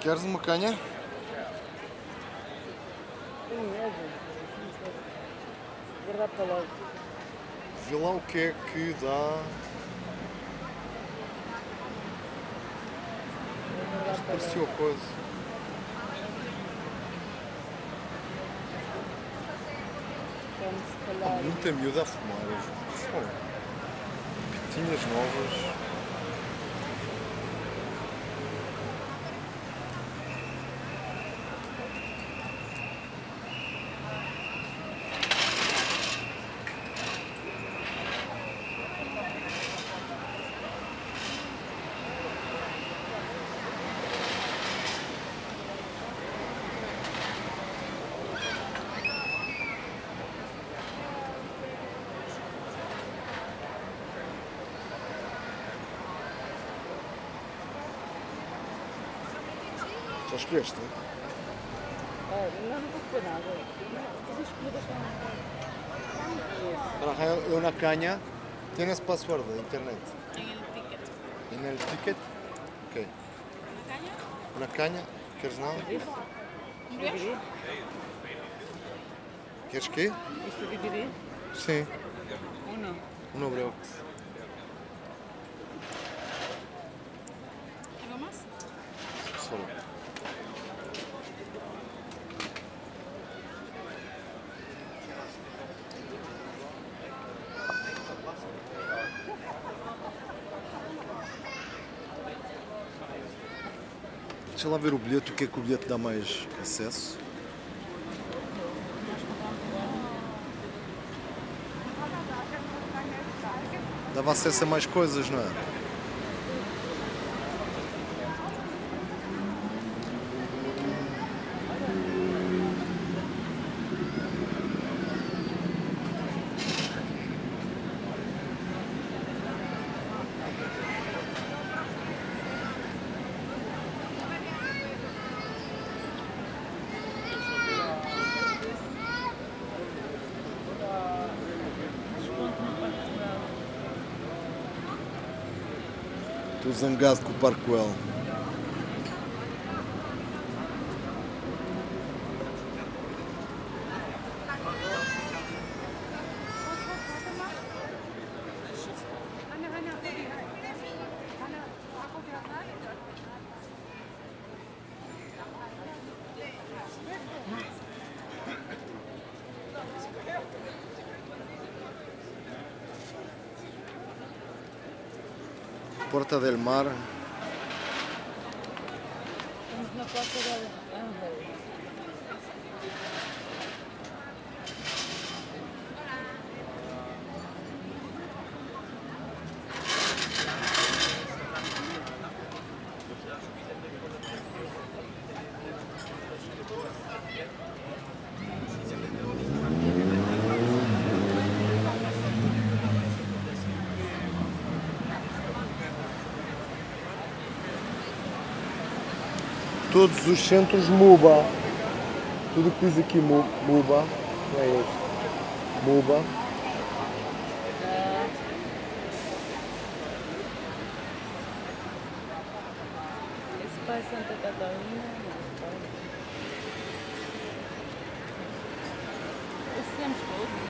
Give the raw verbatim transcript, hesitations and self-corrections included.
Kerz Makanya. Vê lá o que é que dá. Pareceu coisa. Há muita miúda a fumar. Pitinhas novas. Já escolheste? Ah, não, não vou escolher nada. As escolhidas estão na canha. Eu na canha tenho esse password da internet. Tenho o ticket. E no ticket? Ok. Na canha? Na canha? Queres nada? Isso. Dividir? Queres quê? Isto dividir? Sim. Ou não? Um obreu. Algo mais? Só. Deixa lá ver o bilhete, o que é que o bilhete dá mais acesso. Dava acesso a mais coisas, não é? Estou zangado com o Parkwell. Porta del Mar. Estamos na Porta del Mar. Todos os centros MUBA, tudo o que diz aqui MUBA, não é este, MUBA. Esse pai Santa Catarina, esse temos todos.